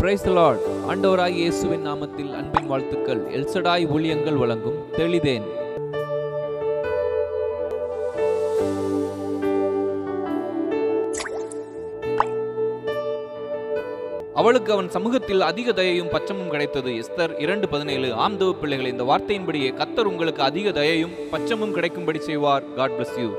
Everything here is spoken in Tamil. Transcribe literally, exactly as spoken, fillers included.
Praise the Lord. ஆண்டவராய் இயேசுவின் நாமத்தில் அன்பின் வாழ்த்துக்கள். எல்சடாய் ஊழியங்கள் வழங்கும் தெளிதேன். அவளுக்கு அவன் சமூகத்தில் அதிக தயையும் பச்சமும் கிடைத்தது. எஸ்தர் இரண்டு பதினேழு. ஆம்தேவ பிள்ளைகளை, இந்த வார்த்தையின்படியே கர்த்தர் உங்களுக்கு அதிக தயையும் பச்சமும் கிடைக்கும்படி செய்வார். God bless you.